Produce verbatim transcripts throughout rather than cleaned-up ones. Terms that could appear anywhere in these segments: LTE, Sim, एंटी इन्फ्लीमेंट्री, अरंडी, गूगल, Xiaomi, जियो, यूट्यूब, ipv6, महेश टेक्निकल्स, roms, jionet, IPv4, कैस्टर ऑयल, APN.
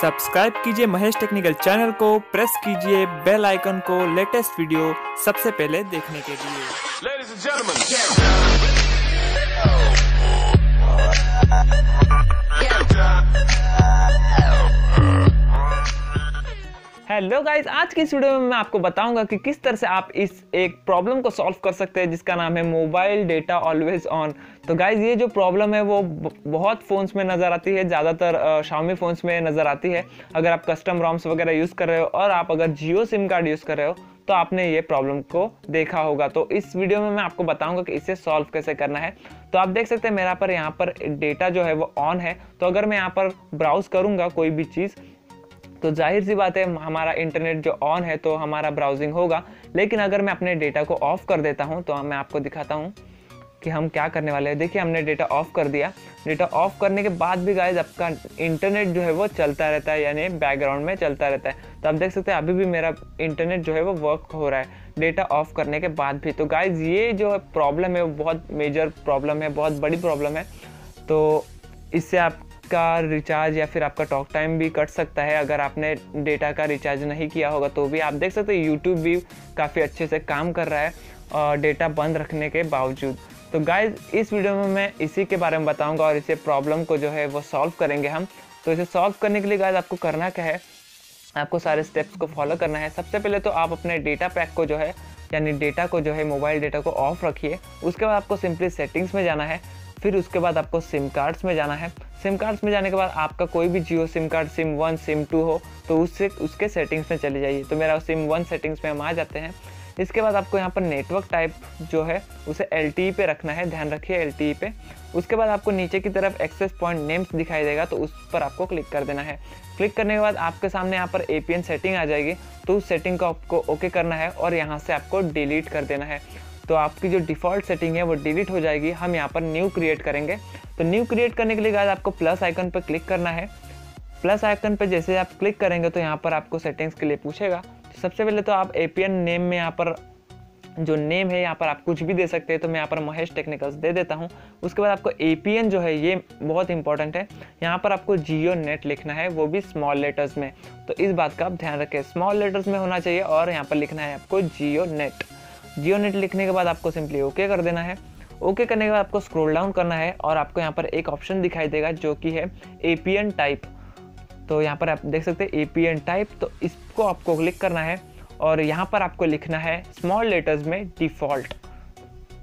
Subscribe कीजिए Mahesh technical channel को, press कीजिए बेल आइकन को लेटेस्ट वीडियो सबसे पहले देखने के लिए। Ladies and gentleman, hello guys, आज की इस वीडियो में मैं आपको बताऊंगा कि किस तरह से आप इस एक प्रॉब्लम को सॉल्व कर सकते हैं जिसका नाम है मोबाइल डेटा ऑलवेज ऑन। तो गाइज ये जो प्रॉब्लम है वो बहुत फ़ोन्स में नज़र आती है, ज़्यादातर Xiaomi फ़ोन्स में नज़र आती है। अगर आप कस्टम रॉम्स वगैरह यूज़ कर रहे हो और आप अगर जियो सिम कार्ड यूज़ कर रहे हो तो आपने ये प्रॉब्लम को देखा होगा। तो इस वीडियो में मैं आपको बताऊंगा कि इसे सॉल्व कैसे करना है। तो आप देख सकते हैं मेरा पर यहाँ पर डेटा जो है वो ऑन है। तो अगर मैं यहाँ पर ब्राउज़ करूँगा कोई भी चीज़ तो जाहिर सी बात है हमारा इंटरनेट जो ऑन है तो हमारा ब्राउजिंग होगा। लेकिन अगर मैं अपने डेटा को ऑफ कर देता हूँ तो मैं आपको दिखाता हूँ कि हम क्या करने वाले हैं। देखिए हमने डेटा ऑफ कर दिया। डेटा ऑफ करने के बाद भी गाइज आपका इंटरनेट जो है वो चलता रहता है, यानी बैकग्राउंड में चलता रहता है। तो आप देख सकते हैं अभी भी मेरा इंटरनेट जो है वो वर्क हो रहा है डेटा ऑफ करने के बाद भी। तो गाइज ये जो प्रॉब्लम है वो बहुत मेजर प्रॉब्लम है, बहुत बड़ी प्रॉब्लम है। तो इससे आपका रिचार्ज या फिर आपका टॉक टाइम भी कट सकता है अगर आपने डेटा का रिचार्ज नहीं किया होगा। तो भी आप देख सकते हैं यूट्यूब भी काफ़ी अच्छे से काम कर रहा है डेटा बंद रखने के बावजूद। तो गाइज इस वीडियो में मैं इसी के बारे में बताऊंगा और इसे प्रॉब्लम को जो है वो सॉल्व करेंगे हम। तो इसे सॉल्व करने के लिए गाइज आपको करना क्या है, आपको सारे स्टेप्स को फॉलो करना है। सबसे पहले तो आप अपने डेटा पैक को जो है यानी डेटा को जो है मोबाइल डेटा को ऑफ रखिए। उसके बाद आपको सिंपली सेटिंग्स में जाना है, फिर उसके बाद आपको सिम कार्ड्स में जाना है। सिम कार्ड्स में जाने के बाद आपका कोई भी जियो sim card sim one sim two हो तो उससे उसके सेटिंग्स में चले जाइए। तो मेरा सिम वन सेटिंग्स में हम आ जाते हैं। इसके बाद आपको यहाँ पर नेटवर्क टाइप जो है उसे एल टी ई पे रखना है, ध्यान रखिए एल टी ई पे। उसके बाद आपको नीचे की तरफ एक्सेस पॉइंट नेम्स दिखाई देगा तो उस पर आपको क्लिक कर देना है। क्लिक करने के बाद आपके सामने यहाँ पर ए पी एन सेटिंग आ जाएगी। तो उस सेटिंग को आपको ओके करना है और यहाँ से आपको डिलीट कर देना है। तो आपकी जो डिफ़ॉल्ट सेटिंग है वो डिलीट हो जाएगी। हम यहाँ पर न्यू क्रिएट करेंगे। तो न्यू क्रिएट करने के लिए गाइस आपको प्लस आइकन पर क्लिक करना है। प्लस आइकन पर जैसे आप क्लिक करेंगे तो यहाँ पर आपको सेटिंग्स के लिए पूछेगा। सबसे पहले तो आप ए पी एन नेम में यहाँ पर जो नेम है यहाँ पर आप कुछ भी दे सकते हैं। तो मैं यहाँ पर महेश टेक्निकल्स दे देता हूँ। उसके बाद आपको ए पी एन जो है ये बहुत इंपॉर्टेंट है, यहाँ पर आपको जियो नेट लिखना है, वो भी स्मॉल लेटर्स में। तो इस बात का आप ध्यान रखें, स्मॉल लेटर्स में होना चाहिए और यहाँ पर लिखना है आपको जियो नेट। जियो नेट लिखने के बाद आपको सिंपली ओके कर देना है। ओके करने के बाद आपको स्क्रोल डाउन करना है और आपको यहाँ पर एक ऑप्शन दिखाई देगा जो कि है ए पी एन टाइप। तो यहाँ पर आप देख सकते हैं ए पी एन टाइप, तो इसको आपको क्लिक करना है और यहाँ पर आपको लिखना है स्मॉल लेटर्स में डिफ़ॉल्ट।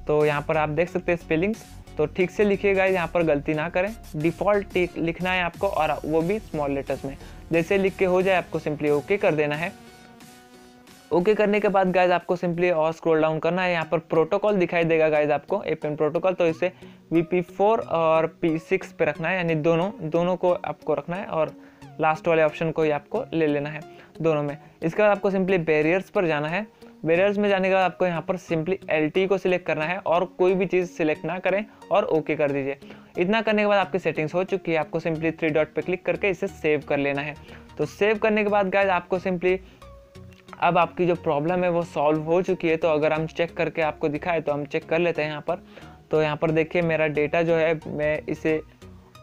तो यहाँ पर आप देख सकते हैं स्पेलिंग्स, तो ठीक से लिखिएगा, यहाँ पर गलती ना करें। डिफ़ॉल्ट लिखना है आपको और वो भी स्मॉल लेटर्स में। जैसे लिख के हो जाए आपको सिंपली ओके कर देना है। ओके करने के बाद गाइज आपको सिंपली और स्क्रॉल डाउन करना है। यहाँ पर प्रोटोकॉल दिखाई देगा गाइज आपको ए पी एन प्रोटोकॉल, तो इसे वी पी फोर और पी सिक्स पे रखना है, यानी दोनों दोनों को आपको रखना है और लास्ट वाले ऑप्शन को ही आपको ले लेना है दोनों में। इसके बाद आपको सिंपली बैरियर्स पर जाना है। बैरियर्स में जाने के बाद आपको यहाँ पर सिंपली एल टी ई को सिलेक्ट करना है और कोई भी चीज़ सिलेक्ट ना करें और ओके कर दीजिए। इतना करने के बाद आपकी सेटिंग्स हो चुकी है। आपको सिंपली थ्री डॉट पर क्लिक करके इसे सेव कर लेना है। तो सेव करने के बाद गाइज आपको सिंपली अब आपकी जो प्रॉब्लम है वो सॉल्व हो चुकी है। तो अगर हम चेक करके आपको दिखाए तो हम चेक कर लेते हैं यहाँ पर। तो यहाँ पर देखिए मेरा डेटा जो है मैं इसे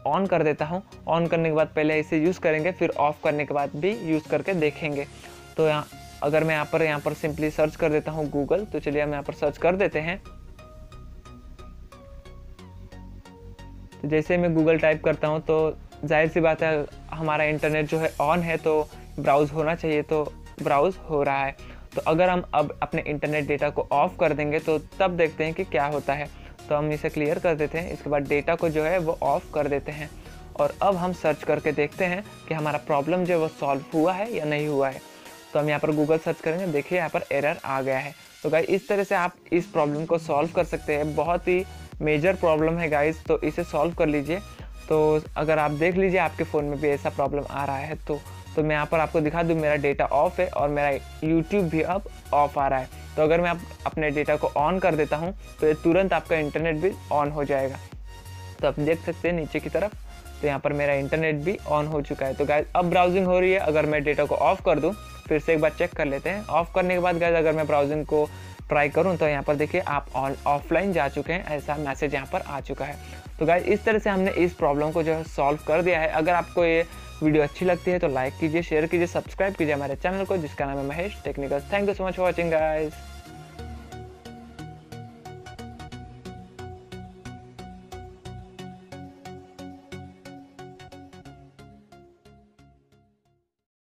ऑन कर देता हूँ। ऑन करने के बाद पहले इसे यूज़ करेंगे, फिर ऑफ़ करने के बाद भी यूज़ करके देखेंगे। तो यहाँ अगर मैं यहाँ पर यहाँ पर सिंपली सर्च कर देता हूँ गूगल। तो चलिए हम यहाँ पर सर्च कर देते हैं। तो जैसे मैं गूगल टाइप करता हूँ तो जाहिर सी बात है हमारा इंटरनेट जो है ऑन है तो ब्राउज़ होना चाहिए, तो ब्राउज़ हो रहा है। तो अगर हम अब अपने इंटरनेट डेटा को ऑफ़ कर देंगे तो तब देखते हैं कि क्या होता है। तो हम इसे क्लियर कर देते हैं। इसके बाद डेटा को जो है वो ऑफ़ कर देते हैं और अब हम सर्च करके देखते हैं कि हमारा प्रॉब्लम जो है वो सॉल्व हुआ है या नहीं हुआ है। तो हम यहाँ पर गूगल सर्च करेंगे, देखिए यहाँ पर एरर आ गया है। तो गाइस इस तरह से आप इस प्रॉब्लम को सॉल्व कर सकते हैं। बहुत ही मेजर प्रॉब्लम है गाइस, तो इसे सॉल्व कर लीजिए। तो अगर आप देख लीजिए आपके फ़ोन में भी ऐसा प्रॉब्लम आ रहा है तो तो मैं यहाँ पर आपको दिखा दूँ मेरा डेटा ऑफ है और मेरा यूट्यूब भी अब ऑफ आ रहा है। तो अगर मैं आप अपने डेटा को ऑन कर देता हूँ तो ये तुरंत आपका इंटरनेट भी ऑन हो जाएगा। तो आप देख सकते हैं नीचे की तरफ, तो यहाँ पर मेरा इंटरनेट भी ऑन हो चुका है। तो गाइज अब ब्राउजिंग हो रही है। अगर मैं डेटा को ऑफ़ कर दूँ फिर से एक बार चेक कर लेते हैं। ऑफ़ करने के बाद गाइज अगर मैं ब्राउजिंग को ट्राई करूँ तो यहाँ पर देखिए आप ऑन ऑफलाइन जा चुके हैं, ऐसा मैसेज यहाँ पर आ चुका है। तो गाइस इस तरह से हमने इस प्रॉब्लम को जो है सॉल्व कर दिया है। अगर आपको ये वीडियो अच्छी लगती है तो लाइक कीजिए, शेयर कीजिए, सब्सक्राइब कीजिए हमारे चैनल को जिसका नाम है महेश टेक्निकल्स। Thank you so much for watching guys.